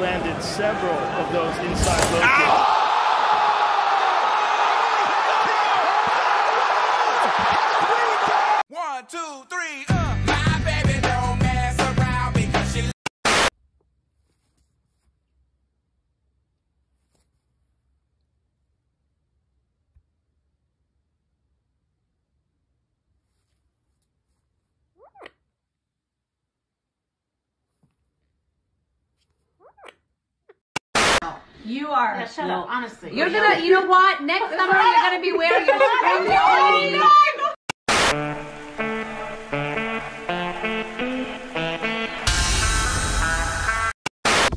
He's landed several of those inside low kicks. One, two, three, my baby don't mess around because she... You are. Yeah, shut up, honestly. You're gonna, you know what? Next summer you're gonna be wearing your spring clothes.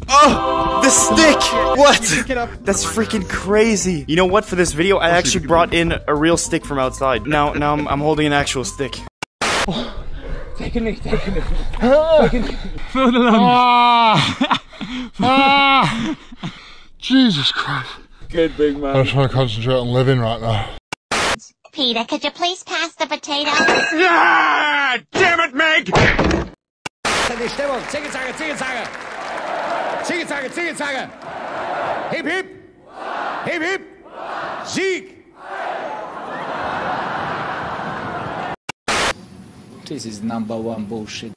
Oh, the stick! What? That's freaking crazy. You know what? For this video, I actually brought in a real stick from outside. Now I'm holding an actual stick. Oh, take a knee. Fill the lungs. Jesus Christ. Good, big man. I'm trying to concentrate on living right now. Peter, could you please pass the potato? Yeah! Damn it, Meg! Ziegenzager! Hip, hip! Hip, hip! Sieg! This is #1 bullshit.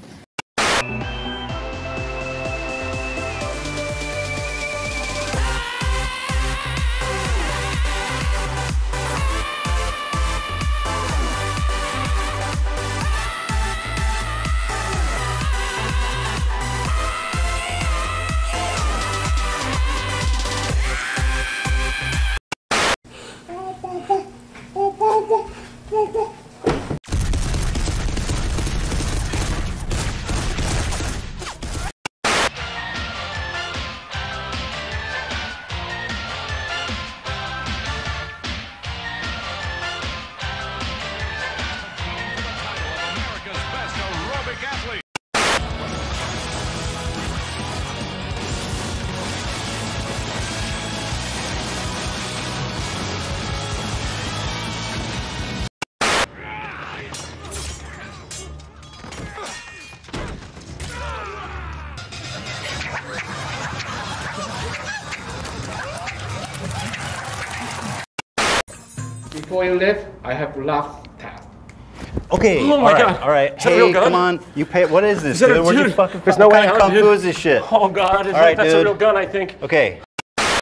Before you leave, I have love tap. Okay. Oh my God. All right. Hey, come on. You pay. What is this? Is dude? There's no way Kung Fu is this shit. Oh God. All right, that's a real gun, I think. Okay.